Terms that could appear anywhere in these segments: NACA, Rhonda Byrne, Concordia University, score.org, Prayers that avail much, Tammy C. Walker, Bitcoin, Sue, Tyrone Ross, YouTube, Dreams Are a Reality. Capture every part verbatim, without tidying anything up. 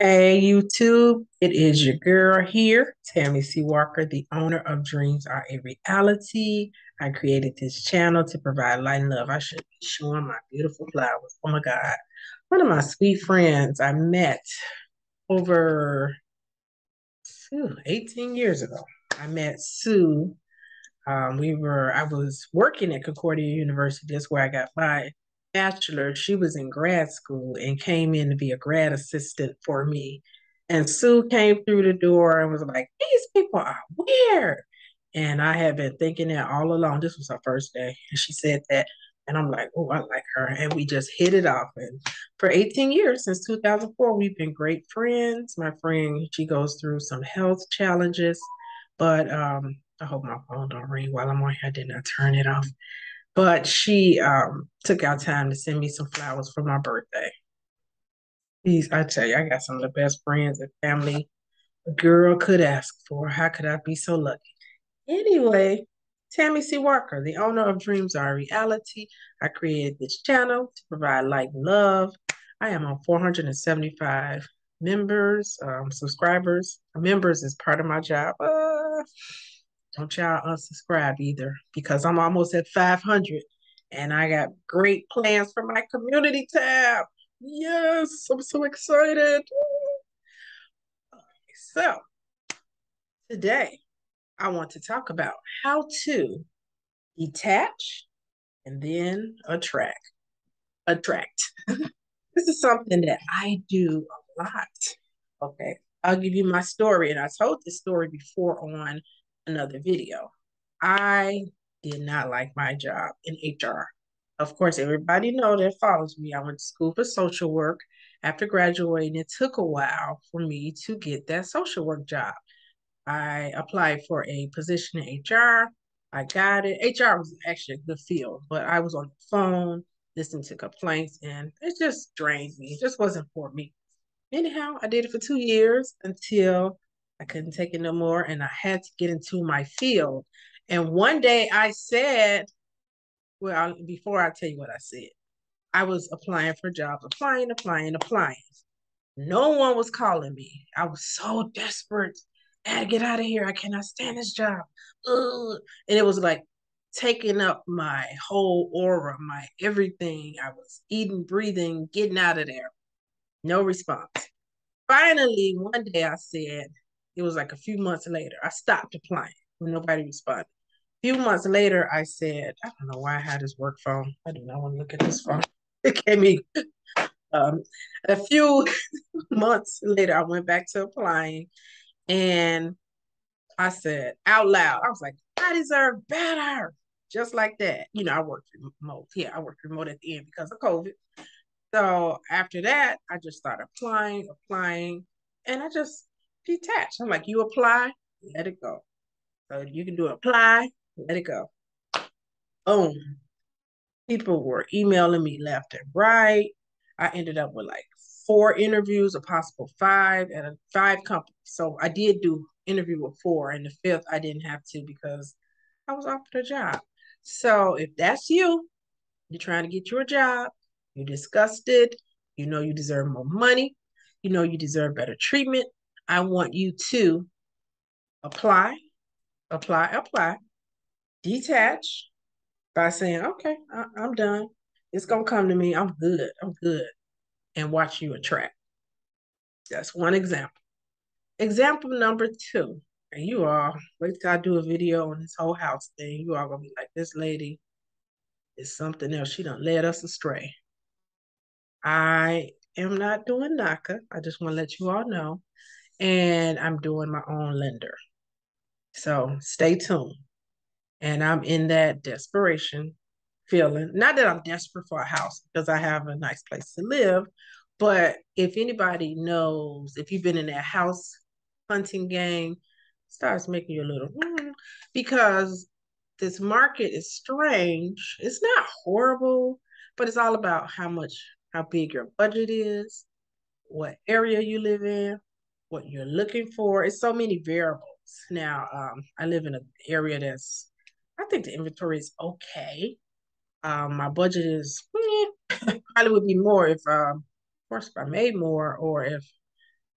Hey YouTube, it is your girl here, Tammy C. Walker, the owner of Dreams Are a Reality. I created this channel to provide light and love. I should be showing my beautiful flowers. Oh my God. One of my sweet friends I met over whew, eighteen years ago. I met Sue. Um, we were, I was working at Concordia University. That's where I got my bachelor. She was in grad school and came in to be a grad assistant for me. And Sue came through the door and was like, these people are weird. And I had been thinking that all along. This was her first day. And she said that. And I'm like, oh, I like her. And we just hit it off. And for eighteen years, since two thousand four, we've been great friends. My friend, she goes through some health challenges. But um, I hope my phone don't ring while I'm on here. I did not turn it off. But she um, took out time to send me some flowers for my birthday. These, I tell you, I got some of the best friends and family a girl could ask for. How could I be so lucky? Anyway, Tammy C. Walker, the owner of Dreams Are a Reality. I created this channel to provide light and love. I am on four hundred seventy-five members, um, subscribers. Members is part of my job. Uh, Don't y'all unsubscribe either, because I'm almost at five hundred and I got great plans for my community tab. Yes, I'm so excited. Okay, so today I want to talk about how to detach and then attract. Attract. This is something that I do a lot. Okay, I'll give you my story, and I told this story before on another video. I did not like my job in H R. Of course, everybody knows that follows me. I went to school for social work. After graduating, it took a while for me to get that social work job. I applied for a position in H R. I got it. H R was actually a good field, but I was on the phone listening to complaints, and it just drained me. It just wasn't for me. Anyhow, I did it for two years until I couldn't take it no more, and I had to get into my field. And one day I said, well, I, before I tell you what I said, I was applying for jobs, applying, applying, applying. No one was calling me. I was so desperate. I had to get out of here. I cannot stand this job. Ugh. And it was like taking up my whole aura, my everything. I was eating, breathing, getting out of there. No response. Finally, one day I said, it was like a few months later, I stopped applying when nobody responded. A few months later, I said, I don't know why I had this work phone. I do not want to look at this phone. It gave me. Um, a few months later, I went back to applying, and I said out loud, I was like, I deserve better. Just like that. You know, I worked remote. Yeah, I worked remote at the end because of COVID. So after that, I just started applying, applying, and I just detached. I'm like, you apply, let it go. So you can do apply, let it go. Boom. People were emailing me left and right. I ended up with like four interviews, a possible five, at five companies. So I did do interview with four, and the fifth I didn't have to because I was offered a job. So if that's you, you're trying to get your job, you're disgusted, you know you deserve more money, you know you deserve better treatment, I want you to apply, apply, apply, detach by saying, okay, I, I'm done. It's going to come to me. I'm good. I'm good. And watch you attract. That's one example. Example number two, and you all, wait till I do a video on this whole house thing. You all going to be like, this lady is something else. She done led us astray. I am not doing NACA. I just want to let you all know. And I'm doing my own lender. So stay tuned. And I'm in that desperation feeling. Not that I'm desperate for a house because I have a nice place to live. But if anybody knows, if you've been in that house hunting game, it starts making you a little, mm, because this market is strange. It's not horrible, but it's all about how much, how big your budget is, what area you live in, what you're looking for. It's so many variables. Now, um, I live in an area that's, I think the inventory is okay. Um, my budget is, eh, probably would be more if, um, of course, if I made more or if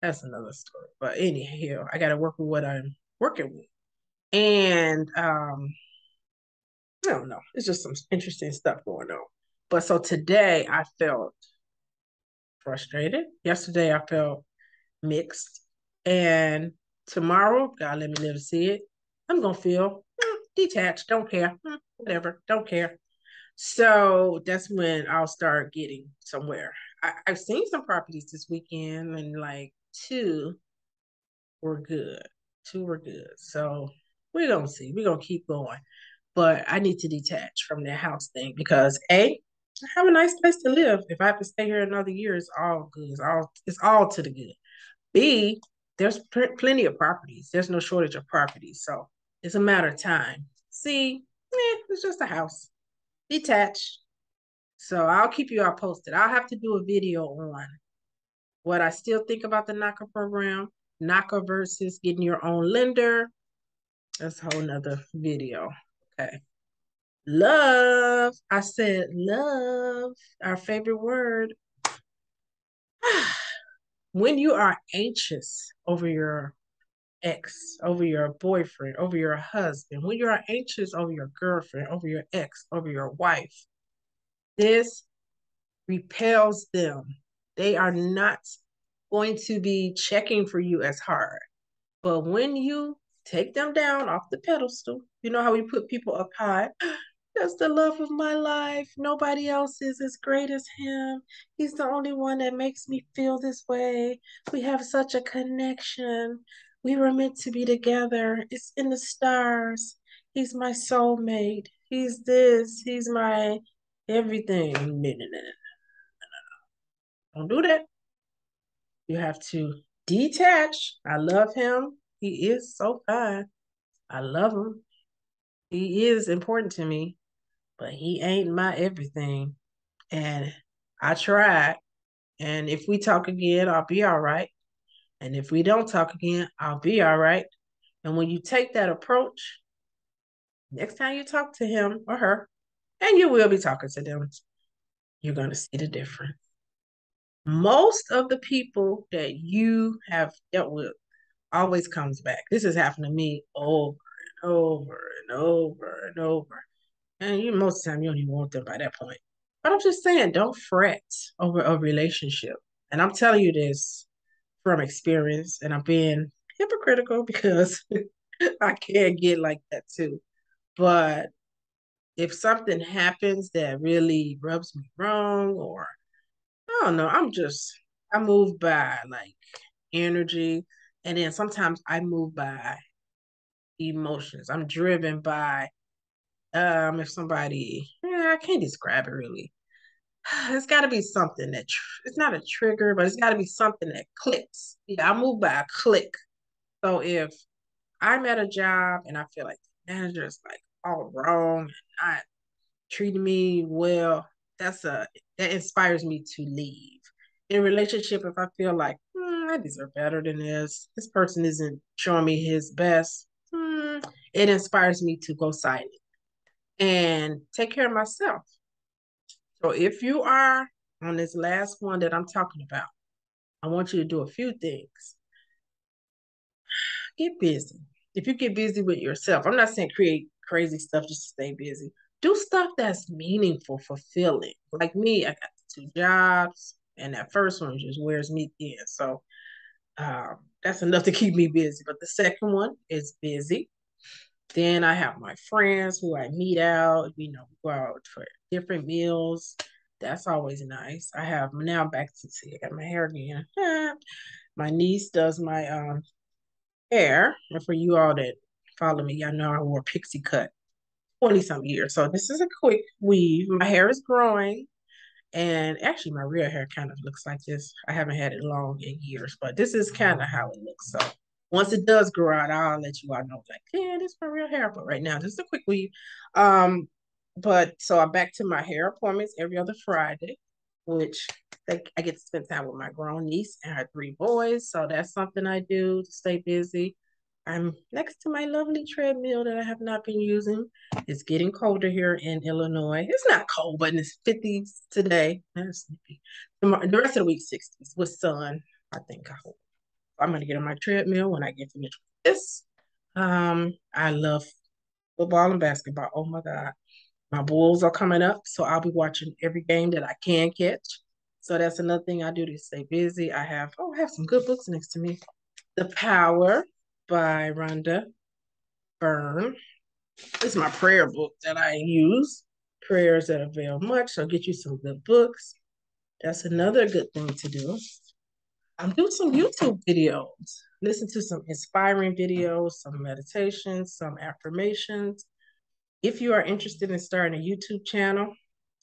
that's another story. But anyhow, I got to work with what I'm working with. And um, I don't know. It's just some interesting stuff going on. But so today I felt frustrated. Yesterday I felt mixed. And tomorrow, God let me live to see it, I'm going to feel mm, detached. Don't care. Mm, whatever. Don't care. So that's when I'll start getting somewhere. I, I've seen some properties this weekend, and like two were good. Two were good. So we're going to see. We're going to keep going. But I need to detach from that house thing because A, I have a nice place to live. If I have to stay here another year, it's all good. It's all, it's all to the good. B, there's pr- plenty of properties. There's no shortage of properties. So it's a matter of time. C, eh, it's just a house. Detached. So I'll keep you all posted. I'll have to do a video on what I still think about the NACA program, NACA versus getting your own lender. That's a whole nother video. Okay. Love. I said love, our favorite word. When you are anxious over your ex, over your boyfriend, over your husband, when you are anxious over your girlfriend, over your ex, over your wife, this repels them. They are not going to be checking for you as hard. But when you take them down off the pedestal, you know how we put people up high? That's the love of my life. Nobody else is as great as him. He's the only one that makes me feel this way. We have such a connection. We were meant to be together. It's in the stars. He's my soulmate. He's this. He's my everything. No, no, no, no, no. Don't do that. You have to detach. I love him. He is so fine. I love him. He is important to me, but he ain't my everything. And I tried. And if we talk again, I'll be all right. And if we don't talk again, I'll be all right. And when you take that approach, next time you talk to him or her, and you will be talking to them, you're going to see the difference. Most of the people that you have dealt with always comes back. This has happened to me over and over and over and over. And you, most of the time, you don't even want them by that point. But I'm just saying, don't fret over a relationship. And I'm telling you this from experience, and I'm being hypocritical because I can get like that too. But if something happens that really rubs me wrong, or I don't know, I'm just, I move by like energy. And then sometimes I move by emotions. I'm driven by, um, if somebody, yeah, I can't describe it really. It's got to be something that, tr- it's not a trigger, but it's got to be something that clicks. Yeah, I move by a click. So if I'm at a job and I feel like the manager is like all wrong and not treating me well, that's a, that inspires me to leave. In a relationship, if I feel like, hmm, I deserve better than this, this person isn't showing me his best, hmm, it inspires me to go silent and take care of myself. So if you are on this last one that I'm talking about, I want you to do a few things. Get busy. If you get busy with yourself, I'm not saying create crazy stuff just to stay busy. Do stuff that's meaningful, fulfilling. Like me, I got two jobs, and that first one just wears me thin. So um, that's enough to keep me busy. But the second one is busy. Then I have my friends who I meet out, you know, go out for different meals. That's always nice. I have, now I'm back to see, I got my hair again. My niece does my um, hair. And for you all that follow me, y'all know I wore pixie cut twenty-some years. So this is a quick weave. My hair is growing. And actually, my real hair kind of looks like this. I haven't had it long in years, but this is kind of how it looks. So once it does grow out, I'll let you all know, like, yeah, this is my real hair. But right now, this is a quick weave. Um, but so I'm back to my hair appointments every other Friday, which like, I get to spend time with my grown niece and her three boys. So that's something I do to stay busy. I'm next to my lovely treadmill that I have not been using. It's getting colder here in Illinois. It's not cold, but it's fifties today. I'm sleepy. The rest of the week, sixties with sun, I think I hope. I'm going to get on my treadmill when I get finished with this. Um, I love football and basketball. Oh, my God. My Bulls are coming up, so I'll be watching every game that I can catch. So that's another thing I do to stay busy. I have, oh, I have some good books next to me. The Power by Rhonda Byrne. It's my prayer book that I use. Prayers that avail much. So get you some good books. That's another good thing to do. I'm doing some YouTube videos. Listen to some inspiring videos, some meditations, some affirmations. If you are interested in starting a YouTube channel,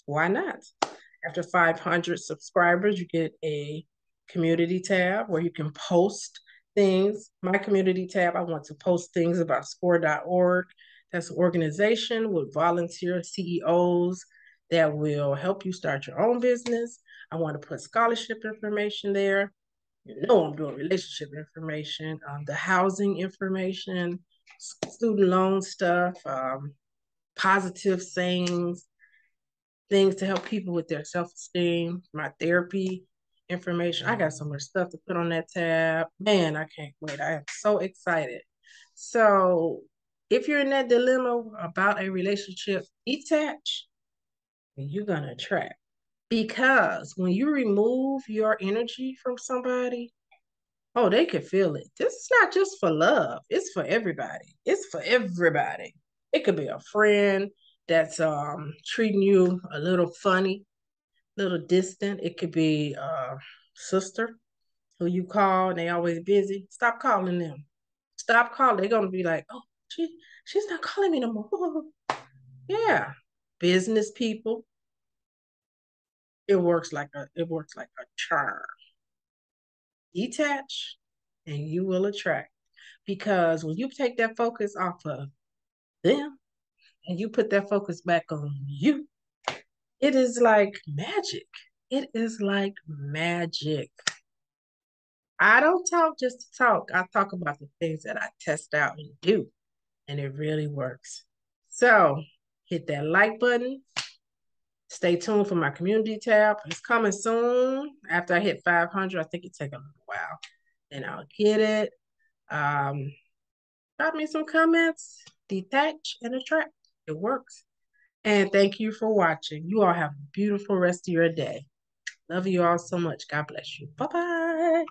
why not? After five hundred subscribers, you get a community tab where you can post things. My community tab, I want to post things about score dot org. That's an organization with volunteer C E Os that will help you start your own business. I want to put scholarship information there. You know I'm doing relationship information, um, the housing information, student loan stuff, um, positive sayings, things to help people with their self-esteem, my therapy information. I got so much stuff to put on that tab. Man, I can't wait. I am so excited. So if you're in that dilemma about a relationship, detach, you're going to attract. Because when you remove your energy from somebody, oh, they can feel it. This is not just for love. It's for everybody. It's for everybody. It could be a friend that's um, treating you a little funny, a little distant. It could be a sister who you call and they always busy. Stop calling them. Stop calling. They're going to be like, oh, she, she's not calling me no more. Yeah. Business people. It works like a it works like a charm. Detach and you will attract. Because when you take that focus off of them and you put that focus back on you, it is like magic. It is like magic. I don't talk just to talk. I talk about the things that I test out and do. And it really works. So hit that like button. Stay tuned for my community tab. It's coming soon. After I hit five hundred, I think it take a little while. Then I'll get it. Um, drop me some comments. Detach and attract. It works. And thank you for watching. You all have a beautiful rest of your day. Love you all so much. God bless you. Bye-bye.